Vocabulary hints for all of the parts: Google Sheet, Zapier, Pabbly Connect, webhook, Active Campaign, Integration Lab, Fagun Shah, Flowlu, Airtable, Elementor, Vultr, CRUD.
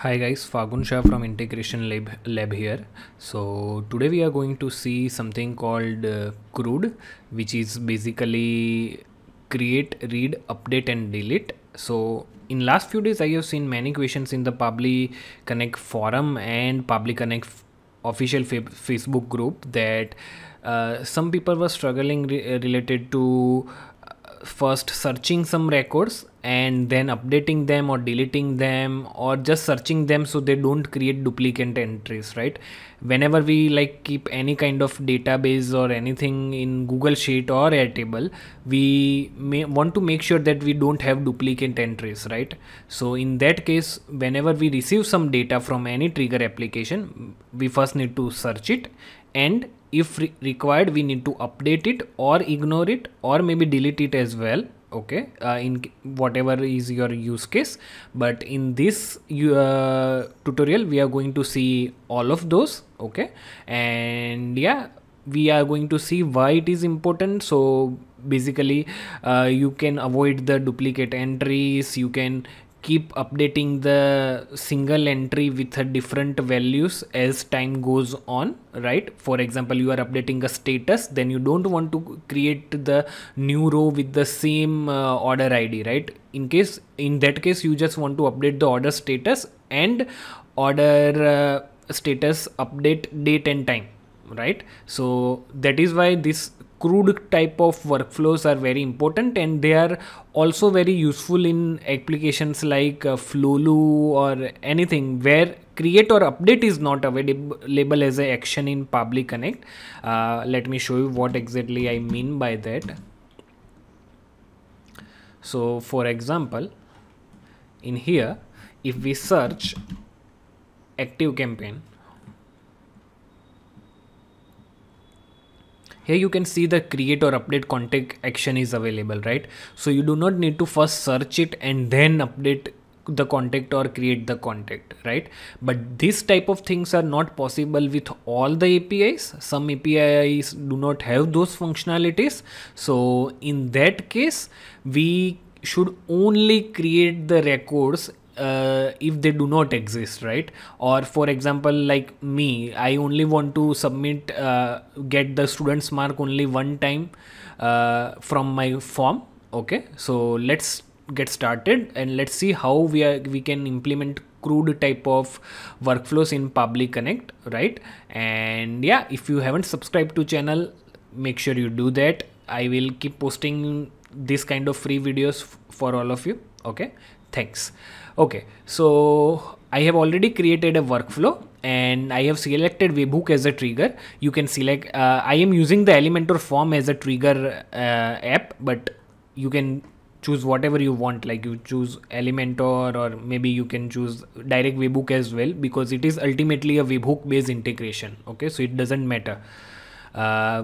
Hi guys, Fagun Shah from Integration Lab here. So today we are going to see something called CRUD, which is basically create, read, update and delete. So in last few days I have seen many questions in the Pabbly Connect forum and Pabbly Connect official Facebook group that some people were struggling related to first searching some records and then updating them or deleting them or just searching them so they don't create duplicate entries, right? Whenever we like keep any kind of database or anything in Google Sheet or Airtable, we may want to make sure that we don't have duplicate entries, right? So in that case, whenever we receive some data from any trigger application, we first need to search it, and if required, we need to update it or ignore it or maybe delete it as well. Okay, in whatever is your use case. But in this tutorial, we are going to see all of those. Okay, and yeah, we are going to see why it is important. So basically, you can avoid the duplicate entries. You can keep updating the single entry with a different values as time goes on, right? For example, you are updating a status, then you don't want to create the new row with the same order ID, right? In that case, you just want to update the order status and order status update date and time, right? So that is why this CRUD type of workflows are very important, and they are also very useful in applications like Flowlu or anything where create or update is not available as an action in Pabbly Connect. Let me show you what exactly I mean by that. So for example, in here, if we search Active Campaign, here you can see the create or update contact action is available, right? So you do not need to first search it and then update the contact or create the contact, right? But this type of things are not possible with all the APIs. Some APIs do not have those functionalities. So in that case, we should only create the records if they do not exist, right? Or for example, like me, I only want to submit get the student's mark only one time from my form. Okay, so let's get started and let's see how we can implement CRUD type of workflows in Pabbly Connect, right? And yeah, if you haven't subscribed to channel, make sure you do that. I will keep posting this kind of free videos for all of you. Okay, thanks. Okay, so I have already created a workflow and I have selected webhook as a trigger. You can select, I am using the Elementor form as a trigger app, but you can choose whatever you want, like you choose Elementor or maybe you can choose direct webhook as well, because it is ultimately a webhook based integration. Okay, so it doesn't matter.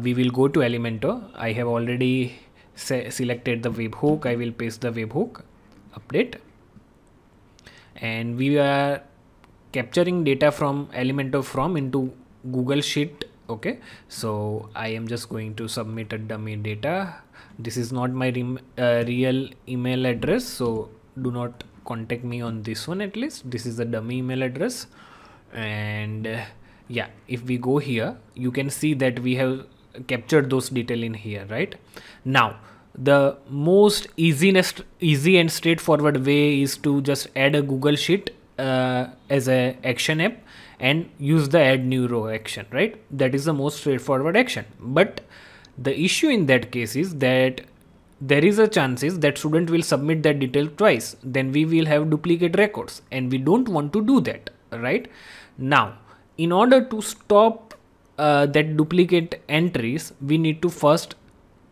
We will go to Elementor. I have already selected the webhook. I will paste the webhook update, and we are capturing data from Elementor from into Google Sheet. Okay, so I am just going to submit a dummy data. This is not my real email address, so do not contact me on this one. At least this is the dummy email address. And yeah, if we go here, you can see that we have captured those detail in here, right? Now the most easy and straightforward way is to just add a Google Sheet as an action app and use the add new row action, right? That is the most straightforward action. But the issue in that case is that there is a chances that student will submit that detail twice. Then we will have duplicate records and we don't want to do that, right? Now, in order to stop that duplicate entries, we need to first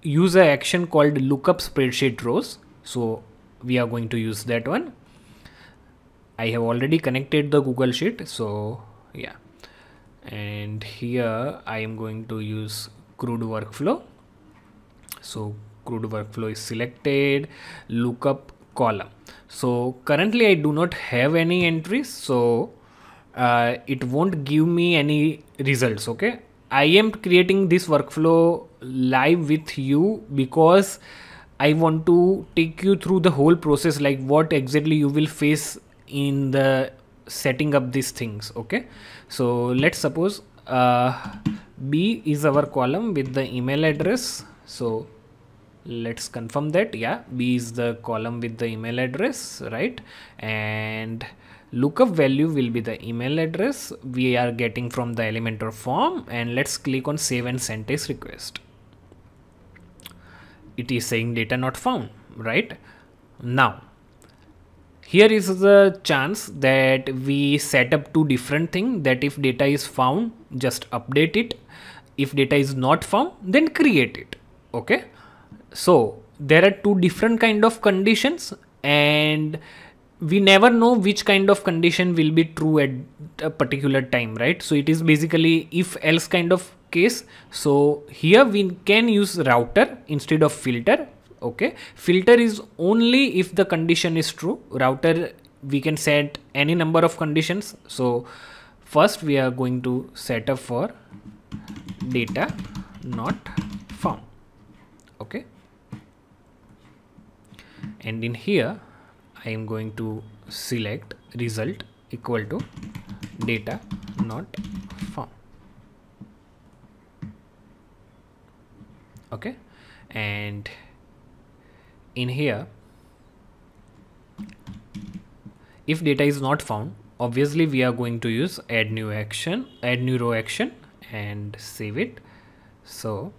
use an action called lookup spreadsheet rows. So we are going to use that one. I have already connected the Google Sheet. So yeah, and here I am going to use CRUD workflow. So CRUD workflow is selected, lookup column. So currently I do not have any entries, so it won't give me any results. Okay, I am creating this workflow live with you because I want to take you through the whole process, like what exactly you will face in the setting up these things. Okay, so let's suppose B is our column with the email address. So let's confirm that, yeah, B is the column with the email address, right? And lookup value will be the email address we are getting from the Elementor form. And let's click on save and send as request. It is saying data not found, right? Now here is the chance that we set up two different things, that if data is found, just update it. If data is not found, then create it. Okay, so there are two different kind of conditions, and we never know which kind of condition will be true at a particular time, right? So it is basically if else kind of case. So here we can use router instead of filter. Okay, filter is only if the condition is true. Router, we can set any number of conditions. So first we are going to set up for data not found. Okay, and in here I am going to select result equal to data not found. Okay, and in here, if data is not found, obviously we are going to use add new action, add new row action, and save it. So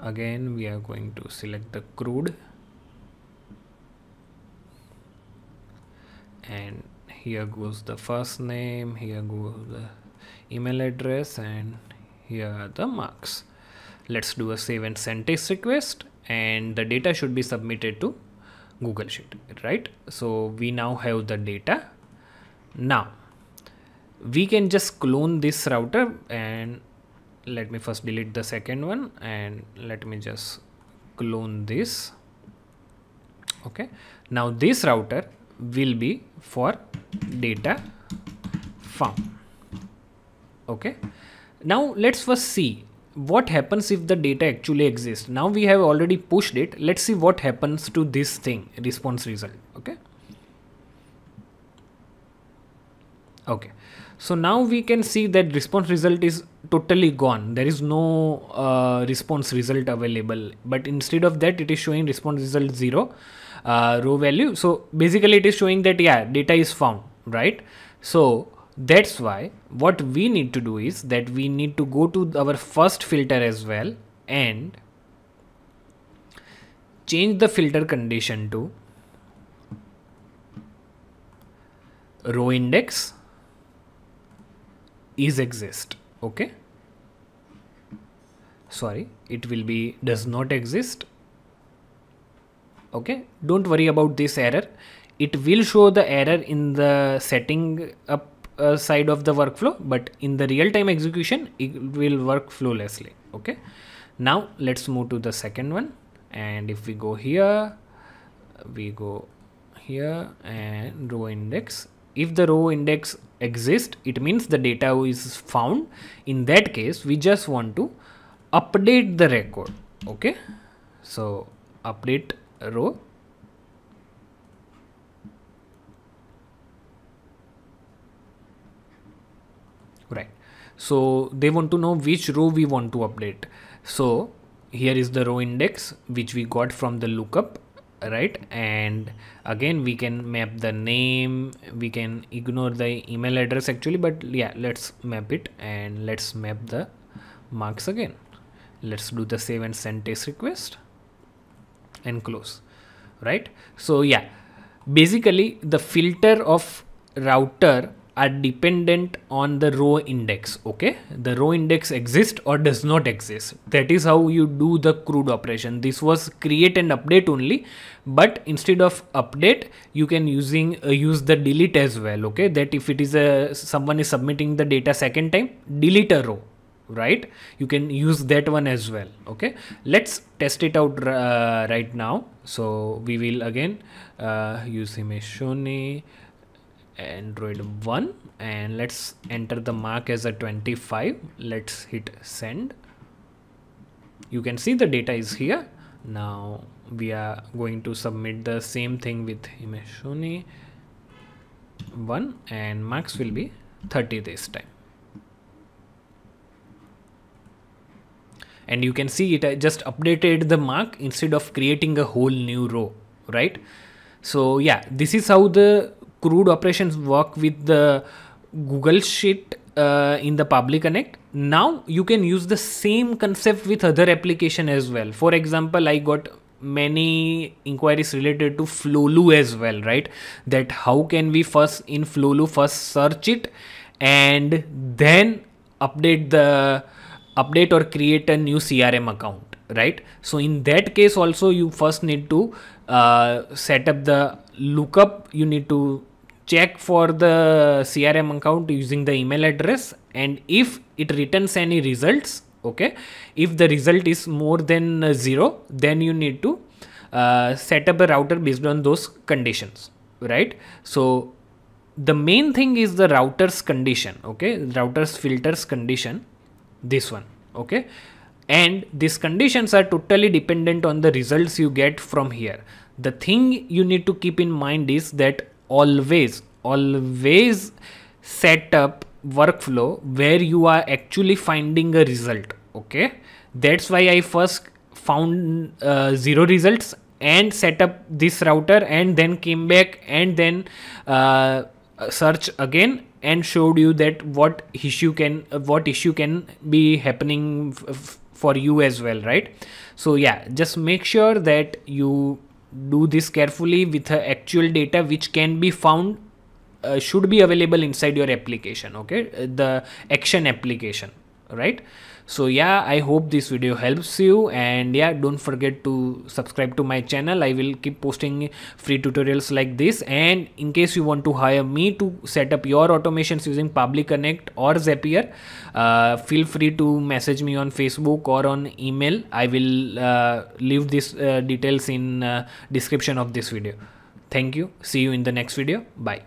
again, we are going to select the CRUD, and here goes the first name, here goes the email address, and here are the marks. Let's do a save and send test request, and the data should be submitted to Google Sheet, right? So we now have the data. Now we can just clone this router, and let me first delete the second one, and let me just clone this. Okay, now this router will be for data found. Okay, now let's first see what happens if the data actually exists. Now we have already pushed it. Let's see what happens to this thing, response result. Okay, okay. So now we can see that response result is totally gone. There is no response result available, but instead of that, it is showing response result 0 row value. So basically it is showing that, yeah, data is found, right? So that's why what we need to do is that we need to go to our first filter as well and change the filter condition to row index is exist. Okay, sorry, it will be does not exist. Okay, don't worry about this error. It will show the error in the setting up side of the workflow, but in the real-time execution it will work flawlessly. Okay, now let's move to the second one, and if we go here, we go here and row index. If the row index exists, it means the data is found. In that case, we just want to update the record. Okay, so update row. Right, so they want to know which row we want to update. So here is the row index which we got from the lookup. Right, and again we can map the name, we can ignore the email address actually, but yeah, let's map it and let's map the marks again. Let's do the save and send test request and close. Right, so yeah, basically the filter of router are dependent on the row index. Okay, the row index exists or does not exist. That is how you do the CRUD operation. This was create and update only, but instead of update you can use the delete as well. Okay, that if it is someone is submitting the data second time, delete a row, right? You can use that one as well. Okay, let's test it out right now. So we will again use Himeshoni Android 1, and let's enter the mark as a 25. Let's hit send. You can see the data is here. Now we are going to submit the same thing with Himeshoni 1 and max will be 30 this time. And you can see it, I just updated the mark instead of creating a whole new row, right? So yeah, this is how the CRUD operations work with the Google Sheet in the Pabbly Connect. Now you can use the same concept with other application as well. For example, I got many inquiries related to Flowlu as well, right? That how can we first in Flowlu first search it and then update or create a new CRM account, right? So in that case also you first need to set up the lookup. You need to check for the CRM account using the email address, and if it returns any results, okay, if the result is more than 0, then you need to set up a router based on those conditions, right? So the main thing is the router's condition, okay, routers filters condition, this one, okay, and these conditions are totally dependent on the results you get from here. The thing you need to keep in mind is that always set up workflow where you are actually finding a result, okay? That's why I first found 0 results and set up this router and then came back and then search again and showed you that what issue can be happening for you as well, right? So yeah, just make sure that you do this carefully with actual data which can be found, should be available inside your application, okay, the action application, right? So yeah, I hope this video helps you, and yeah, don't forget to subscribe to my channel. I will keep posting free tutorials like this, and in case you want to hire me to set up your automations using Pabbly Connect or Zapier, feel free to message me on Facebook or on email. I will leave these details in description of this video. Thank you. See you in the next video. Bye.